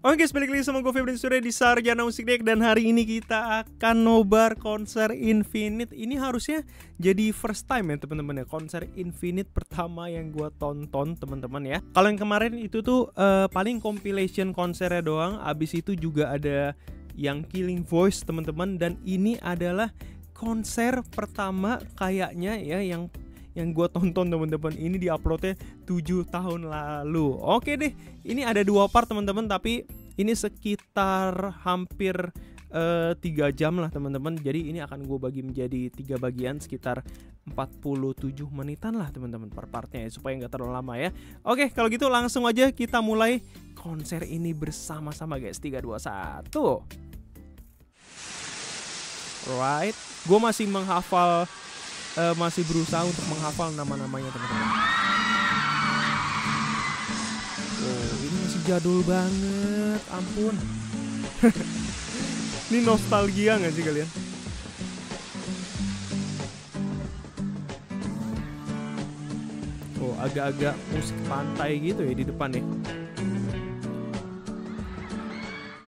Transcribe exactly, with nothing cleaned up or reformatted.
Oke guys, balik lagi sama gue Fbrian di Sarjana Musik Dek. Dan hari ini kita akan nobar konser Infinite. Ini harusnya jadi first time ya teman-teman ya, konser Infinite pertama yang gue tonton teman-teman ya. Kalau yang kemarin itu tuh uh, paling compilation konsernya doang. Abis itu juga ada yang Killing Voice teman-teman. Dan ini adalah konser pertama kayaknya ya yang yang gue tonton teman-teman. Ini diuploadnya tujuh tahun lalu. Oke deh, ini ada dua part teman-teman, tapi ini sekitar hampir tiga uh, jam lah teman-teman. Jadi ini akan gue bagi menjadi tiga bagian sekitar empat puluh tujuh menitan lah teman-teman per partnya ya, supaya nggak terlalu lama ya. Oke, kalau gitu langsung aja kita mulai konser ini bersama-sama guys. Tiga, dua, satu. Right, gue masih menghafal Uh, masih berusaha untuk menghafal nama-namanya teman-teman. Oh, ini masih jadul banget, ampun. Ini nostalgia nggak sih kalian? Oh, agak-agak musik pantai gitu ya di depan ya.